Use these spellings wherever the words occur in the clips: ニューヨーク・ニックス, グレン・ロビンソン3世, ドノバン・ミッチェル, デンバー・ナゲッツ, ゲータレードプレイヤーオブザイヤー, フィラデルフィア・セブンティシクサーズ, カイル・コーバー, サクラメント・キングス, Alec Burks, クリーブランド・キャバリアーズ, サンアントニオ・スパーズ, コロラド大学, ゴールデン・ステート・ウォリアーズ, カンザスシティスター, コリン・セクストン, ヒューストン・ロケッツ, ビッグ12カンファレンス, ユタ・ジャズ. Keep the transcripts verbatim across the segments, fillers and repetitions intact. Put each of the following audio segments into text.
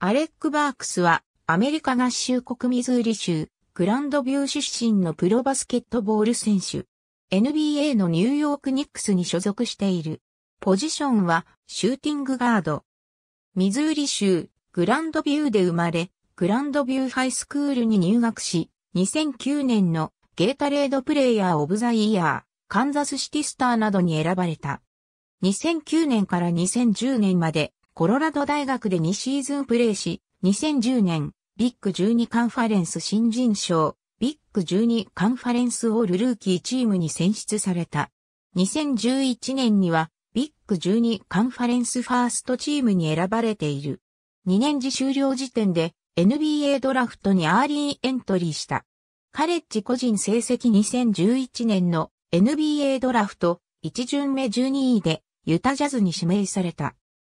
アレック・バークスは、アメリカ合衆国ミズーリ州、グランドビュー出身のプロバスケットボール選手。エヌビーエー のニューヨークニックスに所属している。ポジションは、シューティングガード。ミズーリ州、グランドビューで生まれ、グランドビューハイスクールに入学し、にせんきゅうねんのゲータレードプレイヤーオブザイヤー、カンザスシティスターなどに選ばれた。にせんきゅうねんからにせんじゅうねんまで、コロラド大学でにシーズンプレーし、にせんじゅうねん、ビッグじゅうにカンファレンス新人賞、ビッグじゅうにカンファレンスオールルーキーチームに選出された。にせんじゅういちねんには、ビッグじゅうにカンファレンスファーストチームに選ばれている。にねん次終了時点で、エヌビーエー ドラフトにアーリーエントリーした。カレッジ個人成績にせんじゅういちねんの エヌビーエー ドラフトいち巡目じゅうにいで、ユタジャズに指名された。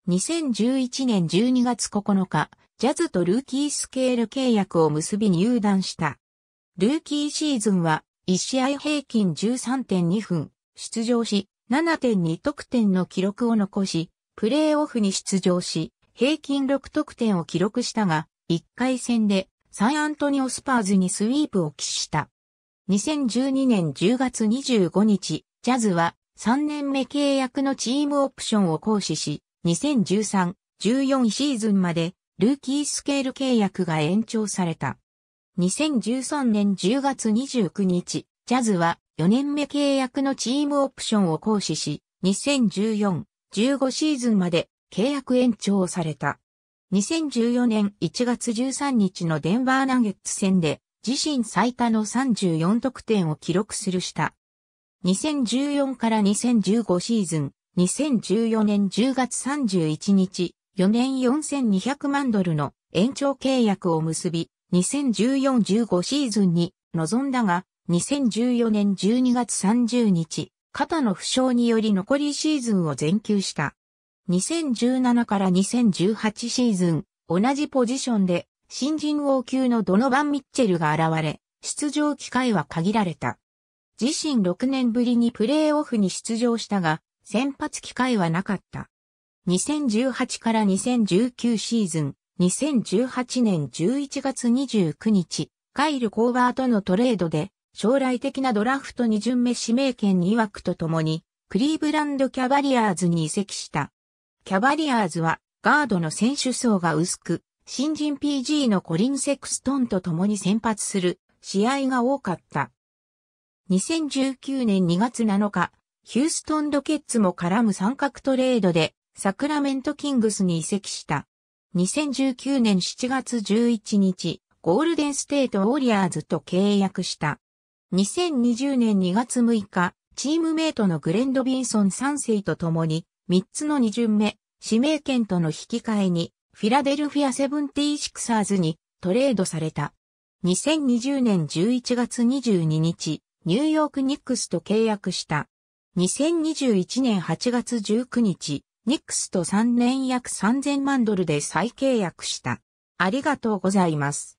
にせんじゅういちねんじゅうにがつここのか、ジャズとルーキースケール契約を結び入団した。ルーキーシーズンは、いち試合平均 じゅうさんてんに 分、出場し、ななてんに 得点の記録を残し、プレーオフに出場し、平均ろく得点を記録したが、いっかい戦で、サンアントニオスパーズにスイープを喫した。にせんじゅうにねんじゅうがつにじゅうごにち、ジャズは、さんねんめ契約のチームオプションを行使し、にせんじゅうさん、じゅうよんシーズンまでルーキースケール契約が延長された。にせんじゅうさんねんじゅうがつにじゅうくにち、ジャズはよねんめ契約のチームオプションを行使し、にせんじゅうよん、じゅうごシーズンまで契約延長された。にせんじゅうよねんいちがつじゅうさんにちのデンバーナゲッツ戦で自身最多のさんじゅうよん得点を記録するした。にせんじゅうよんからにせんじゅうごシーズン。にせんじゅうよねんじゅうがつさんじゅういちにち、よねんよんせんにひゃくまんドルの延長契約を結び、にせんじゅうよん、じゅうごシーズンに臨んだが、にせんじゅうよねんじゅうにがつさんじゅうにち、肩の負傷により残りシーズンを全休した。にせんじゅうななからにせんじゅうはちシーズン、同じポジションで新人王級のドノバン・ミッチェルが現れ、出場機会は限られた。自身ろくねんぶりにプレーオフに出場したが、先発機会はなかった。にせんじゅうはちからにせんじゅうきゅうシーズン、にせんじゅうはちねんじゅういちがつにじゅうくにち、カイル・コーバーとのトレードで、将来的なドラフトに巡目指名権に枠とともに、クリーブランド・キャバリアーズに移籍した。キャバリアーズは、ガードの選手層が薄く、新人 ピージー のコリン・セクストンと共に先発する試合が多かった。にせんじゅうきゅうねんにがつなのか、ヒューストン・ロケッツも絡む三角トレードでサクラメント・キングスに移籍した。にせんじゅうきゅうねんしちがつじゅういちにち、ゴールデン・ステート・ウォリアーズと契約した。にせんにじゅうねんにがつむいか、チームメイトのグレン・ロビンソンさん世と共にみっつのに巡目、指名権との引き換えにフィラデルフィア・セブンティーシクサーズにトレードされた。にせんにじゅうねんじゅういちがつにじゅうににち、ニューヨーク・ニックスと契約した。にせんにじゅういちねんはちがつじゅうくにち、ニックスとさんねん約さんぜんまんドルで再契約した。ありがとうございます。